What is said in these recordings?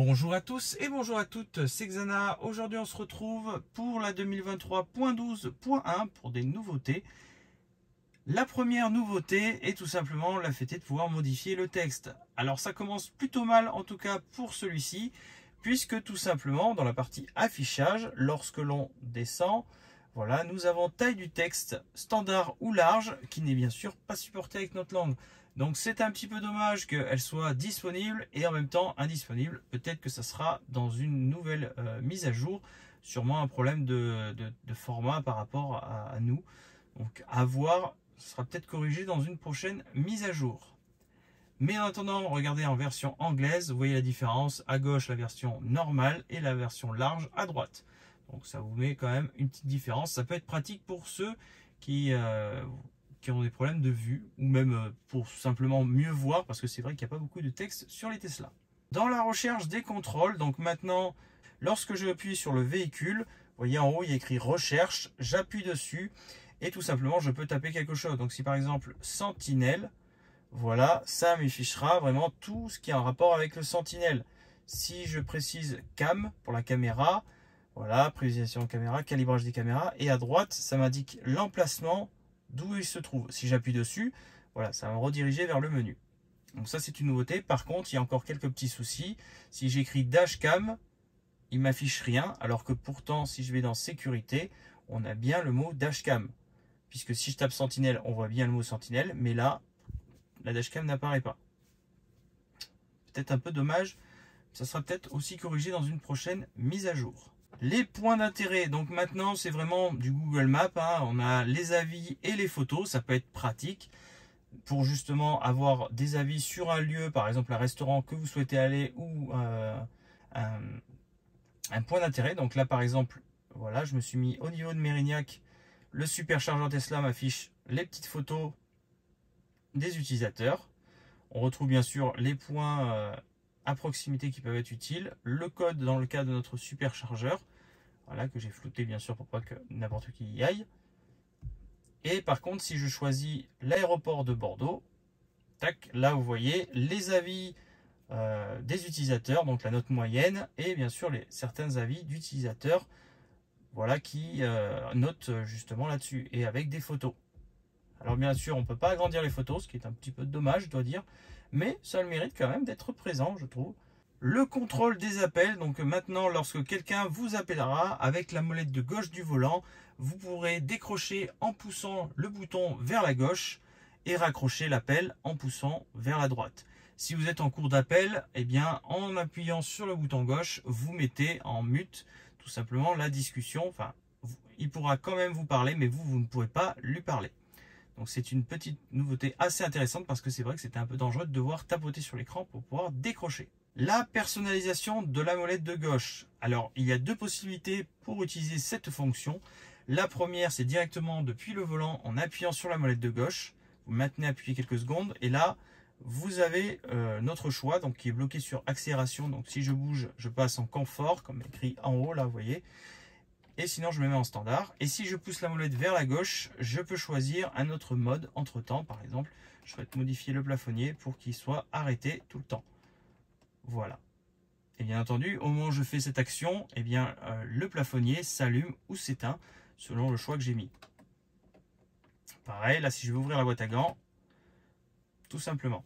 Bonjour à tous et bonjour à toutes, c'est Xana. Aujourd'hui on se retrouve pour la 2023.12.1 pour des nouveautés. La première nouveauté est tout simplement la fête de pouvoir modifier le texte. Alors ça commence plutôt mal en tout cas pour celui-ci, puisque tout simplement dans la partie affichage, lorsque l'on descend, voilà, nous avons taille du texte standard ou large, qui n'est bien sûr pas supportée avec notre langue. Donc c'est un petit peu dommage qu'elle soit disponible et en même temps indisponible. Peut-être que ça sera dans une nouvelle mise à jour, sûrement un problème de format par rapport à nous. Donc à voir, ce sera peut-être corrigé dans une prochaine mise à jour. Mais en attendant, regardez en version anglaise, vous voyez la différence, à gauche la version normale et la version large à droite. Donc ça vous met quand même une petite différence, ça peut être pratique pour ceux qui ont des problèmes de vue ou même pour simplement mieux voir, parce que c'est vrai qu'il n'y a pas beaucoup de texte sur les Tesla. Dans la recherche des contrôles, donc maintenant lorsque je appuie sur le véhicule, vous voyez en haut il y a écrit recherche, j'appuie dessus et tout simplement je peux taper quelque chose. Donc si par exemple sentinelle, voilà, ça m'affichera vraiment tout ce qui est en rapport avec le sentinelle. Si je précise cam pour la caméra, voilà, prévision caméra, calibrage des caméras, et à droite ça m'indique l'emplacement d'où il se trouve. Si j'appuie dessus, voilà, ça va me rediriger vers le menu. Donc ça c'est une nouveauté. Par contre, il y a encore quelques petits soucis. Si j'écris dashcam, il m'affiche rien, alors que pourtant si je vais dans sécurité, on a bien le mot dashcam. Puisque si je tape sentinelle, on voit bien le mot sentinelle, mais là, la dashcam n'apparaît pas. Peut-être un peu dommage, ça sera peut-être aussi corrigé dans une prochaine mise à jour. Les points d'intérêt, donc maintenant c'est vraiment du Google Maps, hein. On a les avis et les photos, ça peut être pratique pour justement avoir des avis sur un lieu, par exemple un restaurant que vous souhaitez aller ou un point d'intérêt. Donc là par exemple, voilà, je me suis mis au niveau de Mérignac, le superchargeur Tesla m'affiche les petites photos des utilisateurs. On retrouve bien sûr les points à proximité qui peuvent être utiles, le code dans le cas de notre superchargeur, voilà, que j'ai flouté bien sûr pour pas que n'importe qui y aille. Et par contre si je choisis l'aéroport de Bordeaux, tac, là vous voyez les avis des utilisateurs, donc la note moyenne et bien sûr les certains avis d'utilisateurs, voilà, qui notent justement là-dessus et avec des photos. Alors bien sûr on peut pas agrandir les photos, ce qui est un petit peu dommage je dois dire, mais ça le mérite quand même d'être présent je trouve. Le contrôle des appels, donc maintenant lorsque quelqu'un vous appellera avec la molette de gauche du volant, vous pourrez décrocher en poussant le bouton vers la gauche et raccrocher l'appel en poussant vers la droite. Si vous êtes en cours d'appel, eh bien en appuyant sur le bouton gauche, vous mettez en mute tout simplement la discussion, enfin il pourra quand même vous parler mais vous ne pourrez pas lui parler. Donc c'est une petite nouveauté assez intéressante parce que c'est vrai que c'était un peu dangereux de devoir tapoter sur l'écran pour pouvoir décrocher. La personnalisation de la molette de gauche. Alors il y a deux possibilités pour utiliser cette fonction. La première c'est directement depuis le volant en appuyant sur la molette de gauche. Vous maintenez appuyé quelques secondes et là vous avez notre choix donc qui est bloqué sur accélération. Donc si je bouge, je passe en confort comme écrit en haut là vous voyez. Et sinon je me mets en standard, et si je pousse la molette vers la gauche, je peux choisir un autre mode entre temps. Par exemple, je souhaite modifier le plafonnier pour qu'il soit arrêté tout le temps. Voilà. Et bien entendu, au moment où je fais cette action, eh bien, le plafonnier s'allume ou s'éteint selon le choix que j'ai mis. Pareil, là si je veux ouvrir la boîte à gants, tout simplement.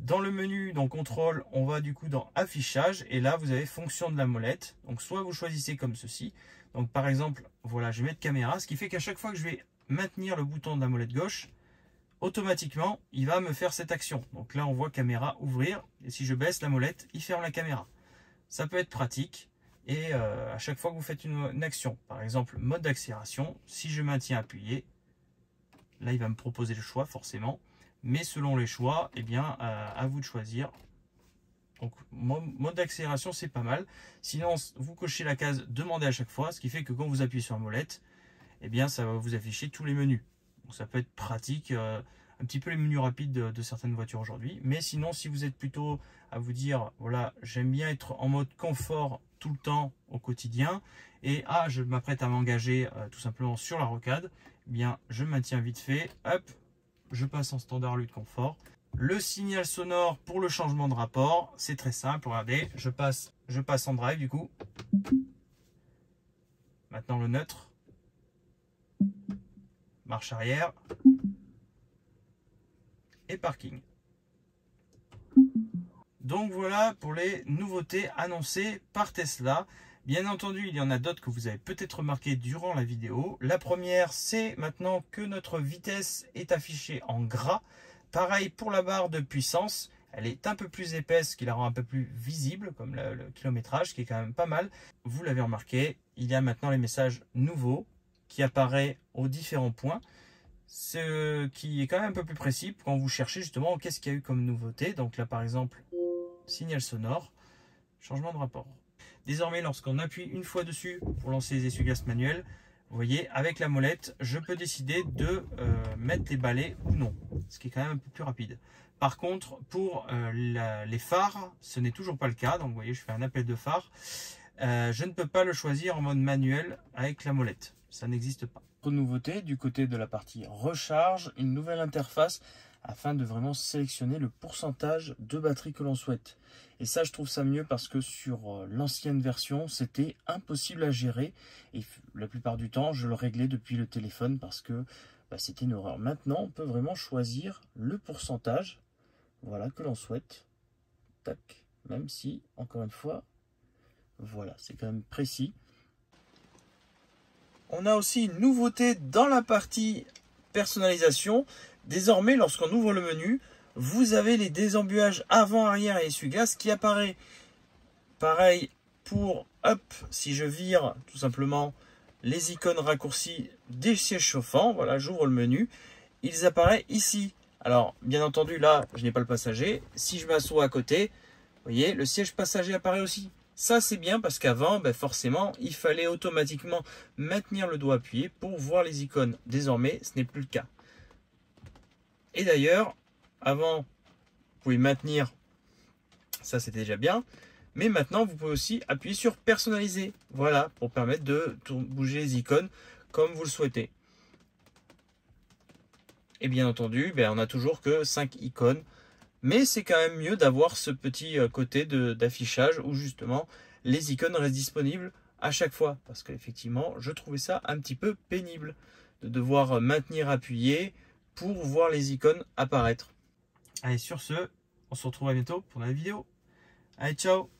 Dans le menu, dans contrôle, on va du coup dans affichage et là vous avez fonction de la molette. Donc soit vous choisissez comme ceci. Donc par exemple, voilà, je vais mettre caméra, ce qui fait qu'à chaque fois que je vais maintenir le bouton de la molette gauche, automatiquement, il va me faire cette action. Donc là, on voit caméra ouvrir et si je baisse la molette, il ferme la caméra. Ça peut être pratique et à chaque fois que vous faites une action, par exemple mode d'accélération, si je maintiens appuyé, là il va me proposer le choix forcément. Mais selon les choix, eh bien, à vous de choisir. Donc, mode d'accélération, c'est pas mal. Sinon, vous cochez la case demander à chaque fois, ce qui fait que quand vous appuyez sur la molette, eh bien, ça va vous afficher tous les menus. Donc, ça peut être pratique, un petit peu les menus rapides de certaines voitures aujourd'hui. Mais sinon, si vous êtes plutôt à vous dire, voilà, j'aime bien être en mode confort tout le temps au quotidien, et ah, je m'apprête à m'engager tout simplement sur la rocade, eh bien, je maintiens vite fait, hop, je passe en standard lutte confort Le signal sonore pour le changement de rapport, c'est très simple. Regardez, je passe en drive du coup. Maintenant le neutre. Marche arrière. Et parking. Donc voilà pour les nouveautés annoncées par Tesla. Bien entendu, il y en a d'autres que vous avez peut-être remarqué durant la vidéo. La première, c'est maintenant que notre vitesse est affichée en gras. Pareil pour la barre de puissance, elle est un peu plus épaisse, ce qui la rend un peu plus visible, comme le kilométrage, qui est quand même pas mal. Vous l'avez remarqué, il y a maintenant les messages nouveaux qui apparaissent aux différents points, ce qui est quand même un peu plus précis quand vous cherchez justement qu'est-ce qu'il y a eu comme nouveauté. Donc là par exemple, signal sonore, changement de rapport. Désormais, lorsqu'on appuie une fois dessus pour lancer les essuie-glaces manuels, vous voyez, avec la molette, je peux décider de mettre les balais ou non, ce qui est quand même un peu plus rapide. Par contre, pour les phares, ce n'est toujours pas le cas. Donc, vous voyez, je fais un appel de phare. Je ne peux pas le choisir en mode manuel avec la molette. Ça n'existe pas. Autre nouveauté, du côté de la partie recharge, une nouvelle interface afin de vraiment sélectionner le pourcentage de batterie que l'on souhaite. Et ça, je trouve ça mieux parce que sur l'ancienne version, c'était impossible à gérer. Et la plupart du temps, je le réglais depuis le téléphone parce que c'était une horreur. Maintenant, on peut vraiment choisir le pourcentage que l'on souhaite. Tac, même si, encore une fois, voilà, c'est quand même précis. On a aussi une nouveauté dans la partie personnalisation. Désormais, lorsqu'on ouvre le menu, vous avez les désembuages avant, arrière et essuie-glace qui apparaît. Pareil pour up, si je vire tout simplement les icônes raccourcies des sièges chauffants. Voilà, j'ouvre le menu, ils apparaissent ici. Alors, bien entendu, là, je n'ai pas le passager. Si je m'assois à côté, vous voyez, le siège passager apparaît aussi. Ça, c'est bien parce qu'avant, forcément, il fallait automatiquement maintenir le doigt appuyé pour voir les icônes. Désormais, ce n'est plus le cas. Et d'ailleurs, avant, vous pouvez maintenir, ça c'était déjà bien, mais maintenant, vous pouvez aussi appuyer sur personnaliser, voilà, pour permettre de bouger les icônes comme vous le souhaitez. Et bien entendu, on n'a toujours que 5 icônes, mais c'est quand même mieux d'avoir ce petit côté d'affichage où justement, les icônes restent disponibles à chaque fois, parce qu'effectivement, je trouvais ça un petit peu pénible de devoir maintenir appuyé, pour voir les icônes apparaître. Allez, sur ce, on se retrouve à bientôt pour la vidéo. Allez, ciao!